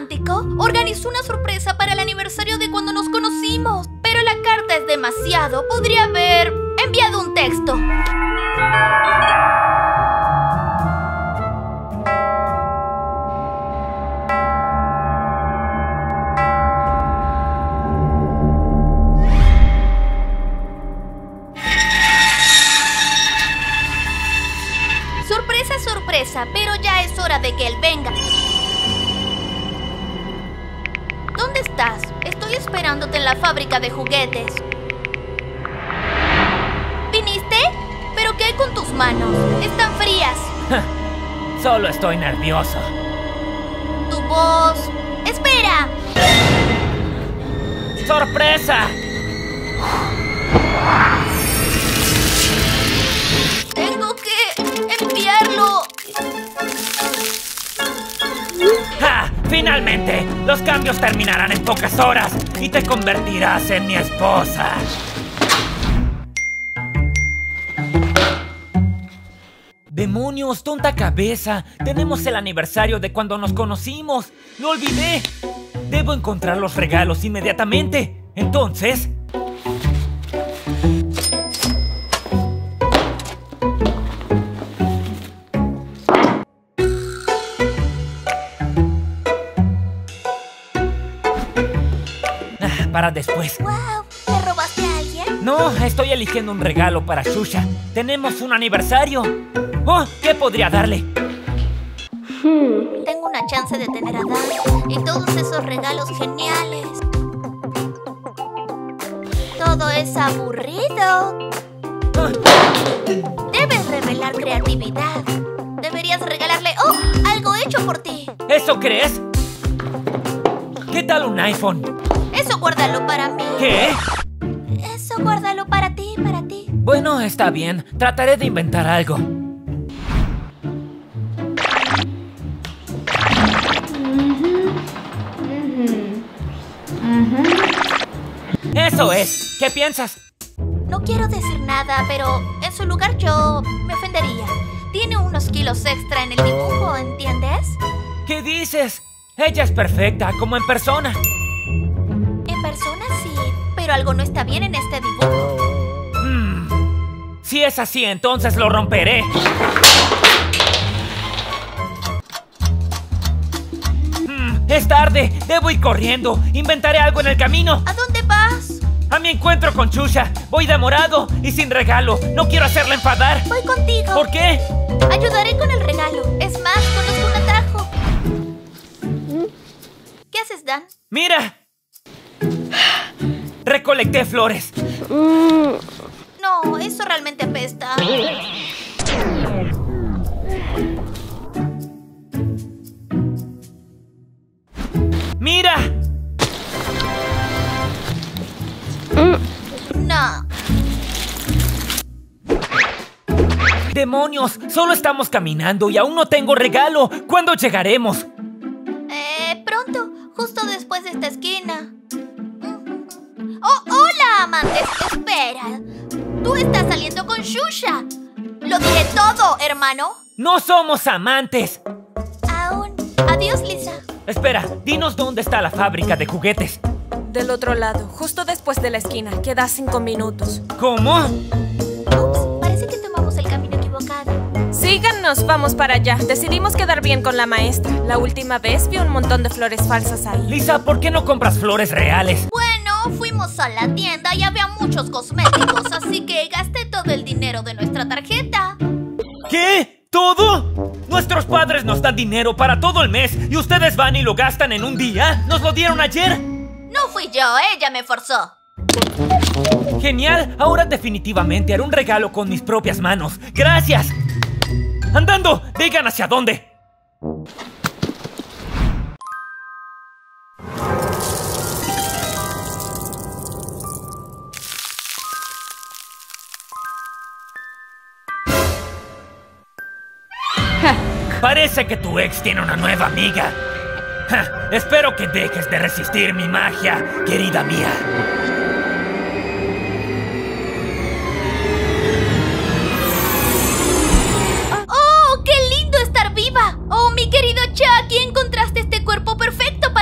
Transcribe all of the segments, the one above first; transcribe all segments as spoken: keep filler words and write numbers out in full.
romántico organizó una sorpresa para el aniversario de cuando nos conocimos. Pero la carta es demasiado. Podría haber enviado un texto. Sorpresa, sorpresa, pero ya es hora de que él venga. ¿Dónde estás? Estoy esperándote en la fábrica de juguetes. ¿Viniste? ¿Pero qué hay con tus manos? Están frías. Solo estoy nervioso. Tu voz... ¡Espera! ¡Sorpresa! Tengo que... enviarlo. ¡Ja! ¡Finalmente! Los cambios terminarán en pocas horas y te convertirás en mi esposa. ¡Demonios, tonta cabeza! ¡Tenemos el aniversario de cuando nos conocimos! ¡Lo olvidé! ¡Debo encontrar los regalos inmediatamente! ¡Entonces! Para después. ¡Wow! ¿Le robaste a alguien? No, estoy eligiendo un regalo para Ksyusha. ¡Tenemos un aniversario! Oh, ¿qué podría darle? Hmm. Tengo una chance de tener a Dan y todos esos regalos geniales. Todo es aburrido. Oh. Debes revelar creatividad. Deberías regalarle... ¡Oh! Algo hecho por ti. ¿Eso crees? ¿Qué tal un iPhone? Eso guárdalo para mí. ¿Qué? Eso guárdalo para ti, para ti. Bueno, está bien. Trataré de inventar algo. Uh-huh. Uh-huh. Uh-huh. ¡Eso es! ¿Qué piensas? No quiero decir nada, pero en su lugar yo me ofendería. Tiene unos kilos extra en el dibujo, ¿entiendes? ¿Qué dices? Ella es perfecta, como en persona. Persona sí, pero algo no está bien en este dibujo. Mm. Si es así, entonces lo romperé. Mm. Es tarde, debo ir corriendo. Inventaré algo en el camino. ¿A dónde vas? A mi encuentro con Ksyusha. Voy demorado y sin regalo. No quiero hacerla enfadar. Voy contigo. ¿Por qué? Ayudaré con el regalo. Es más, conozco un atajo. ¿Qué haces, Dan? ¡Mira! Recolecté flores. No, eso realmente apesta. ¡Mira! No. ¡Demonios! Solo estamos caminando y aún no tengo regalo. ¿Cuándo llegaremos? Eh, pronto. Justo después de esta esquina. ¡Oh, hola, amantes! Espera. Tú estás saliendo con Ksyusha. Lo diré todo, hermano. No somos amantes. Aún. Adiós, Lisa. Espera, dinos dónde está la fábrica de juguetes. Del otro lado, justo después de la esquina. Queda cinco minutos. ¿Cómo? Ups, parece que tomamos el camino equivocado. Síganos, vamos para allá. Decidimos quedar bien con la maestra. La última vez vi un montón de flores falsas ahí. Lisa, ¿por qué no compras flores reales? Bueno, fuimos a la tienda y había muchos cosméticos, así que gasté todo el dinero de nuestra tarjeta. ¿Qué? ¿Todo? Nuestros padres nos dan dinero para todo el mes y ustedes van y lo gastan en un día. ¿Nos lo dieron ayer? No fui yo, ella me forzó. Genial, ahora definitivamente haré un regalo con mis propias manos. ¡Gracias! ¡Andando! ¡Digan hacia dónde! Parece que tu ex tiene una nueva amiga. Ja, espero que dejes de resistir mi magia, querida mía. ¡Oh, qué lindo estar viva! ¡Oh, mi querido Chucky! ¡Encontraste este cuerpo perfecto para...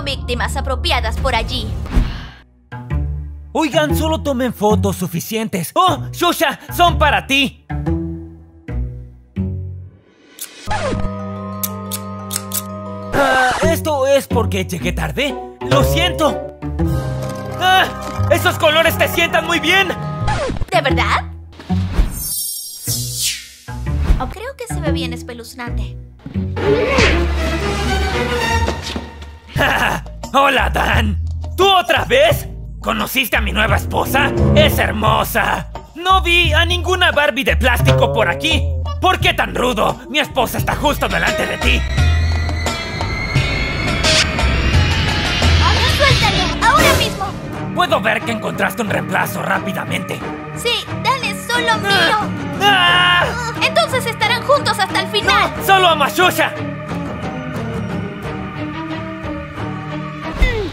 veo víctimas apropiadas por allí. Oigan, solo tomen fotos suficientes. ¡Oh, Ksyusha! ¡Son para ti! Ah, esto es porque llegué tarde. ¡Lo siento! ¡Ah! ¡Esos colores te sientan muy bien! ¿De verdad? Oh, creo que se ve bien espeluznante. Ah, ¡hola, Dan! ¿Tú otra vez? ¿Conociste a mi nueva esposa? ¡Es hermosa! No vi a ninguna Barbie de plástico por aquí. ¿Por qué tan rudo? Mi esposa está justo delante de ti. ¡Ahora suéltalo! ¡Ahora mismo! Puedo ver que encontraste un reemplazo rápidamente. Sí, Dan es solo mío. Ah, ah, Entonces estarán juntos hasta el final. No, ¡solo a Ksyusha!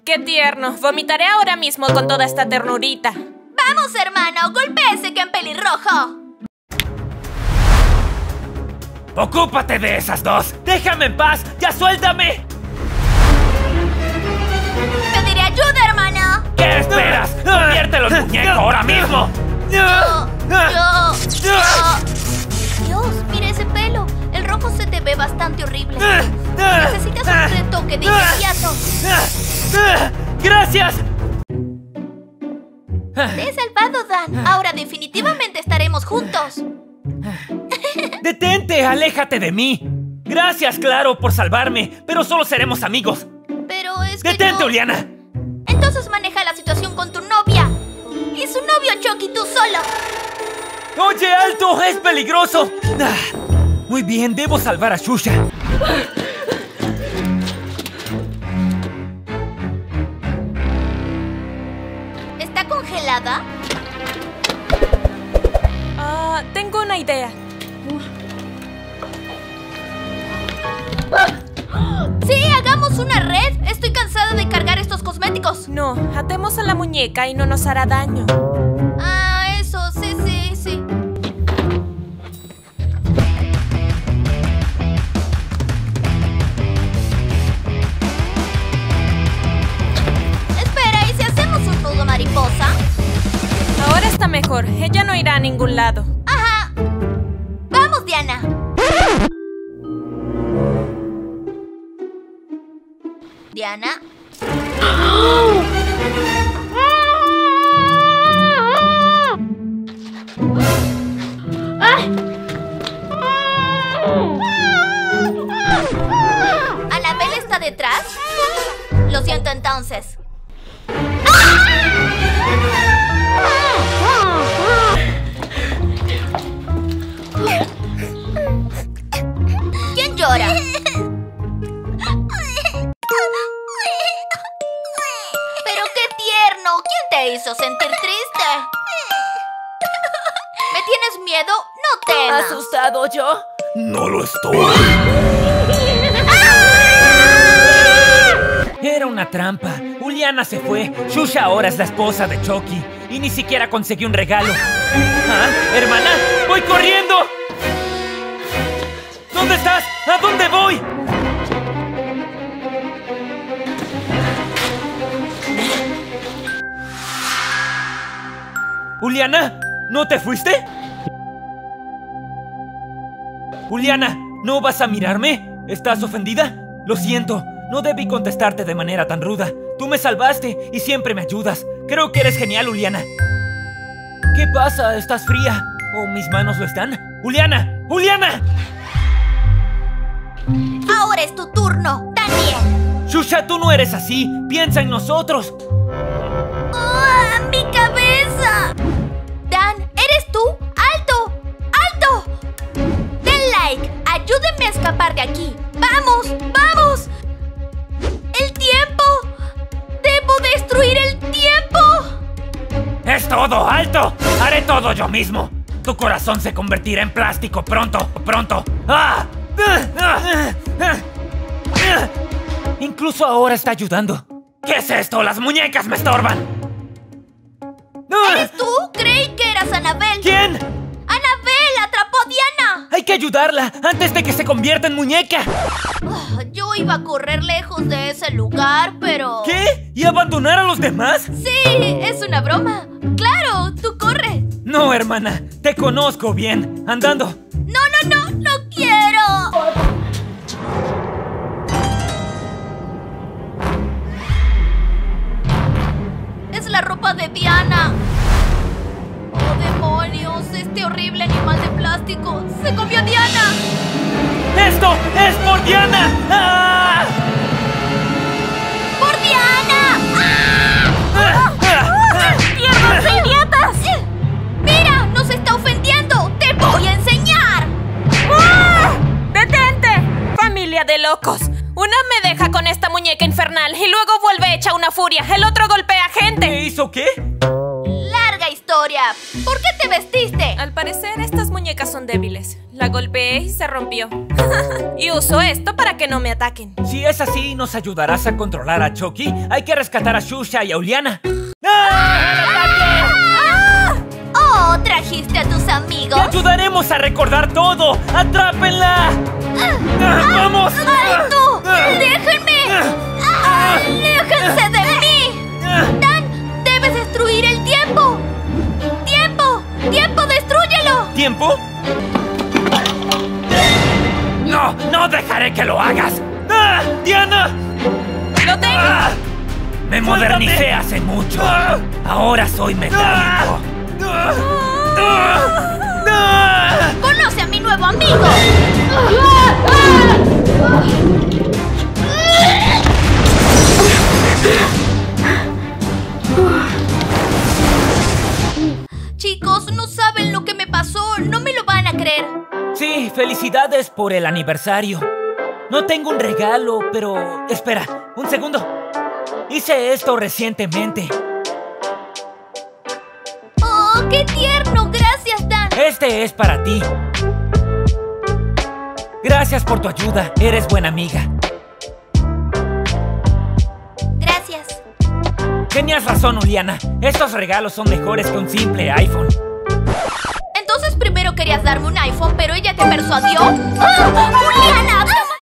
¡Qué tierno! Vomitaré ahora mismo con toda esta ternurita. ¡Vamos, hermano! ¡Golpéese que en pelirrojo! ¡Ocúpate de esas dos! ¡Déjame en paz! ¡Ya suéltame! ¡Pediré ayuda, hermano! ¿Qué esperas? ¡Conviértelo en muñeco ahora mismo! ¡Yo! ¡Yo! ¡Yo! ¡Dios! ¡Mira ese pelo! El rojo se te ve bastante horrible. Necesitas un retoque de inmediato. ¡Gracias! Te he salvado, Dan. Ahora definitivamente estaremos juntos. ¡Detente! ¡Aléjate de mí! Gracias, claro, por salvarme, pero solo seremos amigos. Pero es que ¡Detente, yo... Uliana! Entonces maneja la situación con tu novia. Y su novio Chucky, tú solo. ¡Oye, alto! ¡Es peligroso! Muy bien, debo salvar a Ksyusha. ¿Está congelada? Ah, uh, tengo una idea. ¡Sí! ¡Hagamos una red! Estoy cansada de cargar estos cosméticos. No, atemos a la muñeca y no nos hará daño. Ah, eso, sí, sí, sí. Espera, ¿y si hacemos un nudo mariposa? Ahora está mejor. Ella no irá a ningún lado. ¡Ajá! ¡Vamos, Diana! Diana. ¿Annabelle está detrás? Lo siento entonces. ¿Quién llora? ¿Te hizo sentir triste? ¿Me tienes miedo? No temas. ¿Asustado yo? No lo estoy. ¡Ah! Era una trampa. Uliana se fue. Ksyusha ahora es la esposa de Chucky. Y ni siquiera conseguí un regalo. ¿Ah? ¿Hermana? ¡Voy corriendo! ¿Dónde estás? ¿A dónde voy? ¡Uliana! ¿No te fuiste? ¡Uliana! ¿No vas a mirarme? ¿Estás ofendida? Lo siento, no debí contestarte de manera tan ruda. Tú me salvaste y siempre me ayudas. Creo que eres genial, Uliana. ¿Qué pasa? ¿Estás fría? ¿O mis manos lo están? ¡Uliana! ¡Uliana! Ahora es tu turno, Daniel. Ksyusha, tú no eres así. Piensa en nosotros. ¡Oh, mi cabeza! Dan, ¿eres tú? ¡Alto! ¡Alto! Den like, ayúdenme a escapar de aquí. ¡Vamos! ¡Vamos! ¡El tiempo! ¡Debo destruir el tiempo! ¡Es todo! ¡Alto! ¡Haré todo yo mismo! Tu corazón se convertirá en plástico pronto, pronto. ¡Ah! Incluso ahora está ayudando. ¿Qué es esto? ¡Las muñecas me estorban! ¿Eres tú? Creí que eras Annabelle. ¿Quién? ¡Annabelle! él! ¡Atrapó a Diana! ¡Hay que ayudarla antes de que se convierta en muñeca! Oh, yo iba a correr lejos de ese lugar, pero... ¿Qué? ¿Y abandonar a los demás? ¡Sí! ¡Es una broma! ¡Claro! ¡Tú corre! No, hermana. Te conozco bien. Andando. ¡No, no, no! ¡No quiero! ¡Es la ropa de Diana! ¡Oh, demonios! ¡Este horrible animal de plástico se comió a Diana! ¡Esto es por Diana! ¡Ah! ¡Por Diana! ¡Ah! ¡Ah! ¡Ah! ¡Tiernos idiotas! ¡Mira! ¡Nos está ofendiendo! ¡Te voy a enseñar! ¡Ah! ¡Detente! ¡Familia de locos! Una me deja con esta muñeca infernal y luego vuelve hecha una furia. El otro golpea gente. ¿Me hizo qué? Historia. ¿Por qué te vestiste? Al parecer, estas muñecas son débiles. La golpeé y se rompió. Y uso esto para que no me ataquen. Si es así, ¿nos ayudarás a controlar a Chucky? Hay que rescatar a Ksyusha y a Uliana. ¡Ah! ¡Oh! ¿Trajiste a tus amigos? ¡Te ayudaremos a recordar todo! ¡Atrápenla! ¡Vamos! ¡Ay, tú! ¡Déjenme! ¡Aléjense de mí! ¡Dan! ¡Debes destruir el tiempo! ¡Tiempo! ¡Tiempo, destrúyelo! ¿Tiempo? ¡No! ¡No dejaré que lo hagas! ¡Ah! ¡Diana! ¡Lo tengo! ¡Ah! ¡Me modernicé hace mucho! ¡Ah! ¡Ahora soy mecánico! ¡Ah! ¡Ah! ¡Ah! ¡Conoce a mi nuevo amigo! ¡Ah! ¡Ah! ¡Ah! Chicos, no saben lo que me pasó. No me lo van a creer. Sí, felicidades por el aniversario. No tengo un regalo, pero... Espera, un segundo. Hice esto recientemente. ¡Oh, qué tierno! Gracias, Dan. Este es para ti. Gracias por tu ayuda. Eres buena amiga. Gracias. Tenías razón, Uliana. Estos regalos son mejores que un simple iPhone. Entonces primero querías darme un iPhone, pero ella te persuadió. ¡Ah! ¡Uliana!